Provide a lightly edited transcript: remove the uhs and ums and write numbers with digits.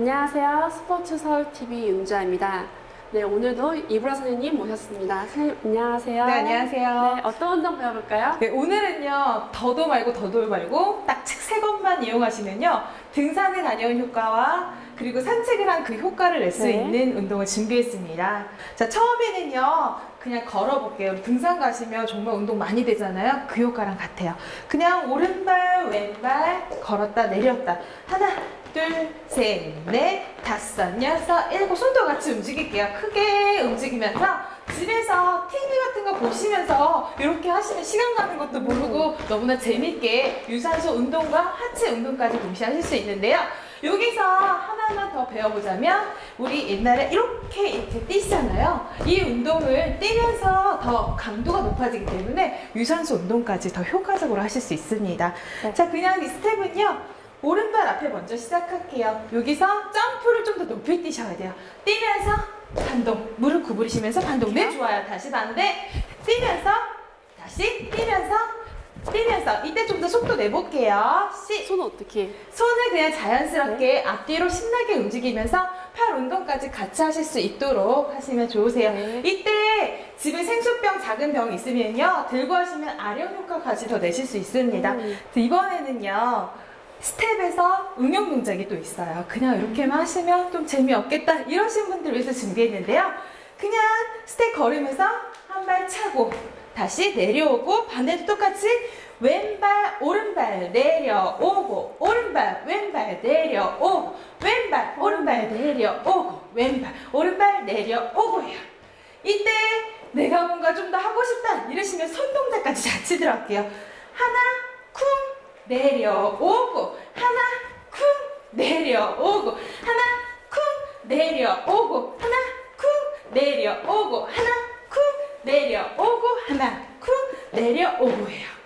안녕하세요. 스포츠서울TV 은주아입니다. 네, 오늘도 이브라 선생님 모셨습니다. 선생님, 안녕하세요. 네, 안녕하세요. 네, 어떤 운동 배워볼까요? 네, 오늘은요, 더도 말고 더돌 말고 딱 책 세 권만 이용하시면요, 등산을 다녀온 효과와 그리고 산책을 한 그 효과를 낼 수 있는 운동을 준비했습니다. 자, 처음에는요, 그냥 걸어볼게요. 등산 가시면 정말 운동 많이 되잖아요. 그 효과랑 같아요. 그냥 오른발, 왼발, 걸었다, 내렸다. 하나, 둘, 셋, 넷, 다섯, 여섯, 일곱. 손도 같이 움직일게요. 크게 움직이면서 집에서 TV 같은 거 보시면서 이렇게 하시면 시간 가는 것도 모르고 너무나 재밌게 유산소 운동과 하체 운동까지 동시에 하실 수 있는데요. 여기서 하나만 더 배워보자면, 우리 옛날에 이렇게 뛰잖아요. 이 운동을 뛰면서 더 강도가 높아지기 때문에 유산소 운동까지 더 효과적으로 하실 수 있습니다. 네. 자, 그냥 이 스텝은요, 오른발 앞에 먼저 시작할게요. 여기서 점프를 좀 더 높이 뛰셔야 돼요. 뛰면서 반동, 무릎 구부리시면서 반동. 네, 좋아요. 다시 반대. 뛰면서, 다시 뛰면서, 뛰면서. 이때 좀 더 속도 내볼게요. 손은 어떻게? 손을 그냥 자연스럽게 앞뒤로 신나게 움직이면서 팔 운동까지 같이 하실 수 있도록 하시면 좋으세요. 이때 집에 생수병, 작은 병 있으면요, 들고 하시면 아령 효과까지 더 내실 수 있습니다. 이번에는요, 스텝에서 응용 동작이 또 있어요. 그냥 이렇게만 하시면 좀 재미없겠다 이러신 분들 위해서 준비했는데요, 그냥 스텝 걸으면서 한 발 차고 다시 내려오고, 반대도 똑같이 왼발 오른발 내려오고, 오른발 왼발 내려오고, 왼발 오른발 내려오고, 왼발 오른발 내려오고요. 이때 내가 뭔가 좀 더 하고 싶다 이러시면 손 동작까지 같이 들어갈게요. 하나, 쿵 내려오고, 하나 쿵 내려오고, 하나 쿵 내려오고, 하나 쿵 내려오고, 하나 쿵 내려오고, 하나 쿵 내려오고예요.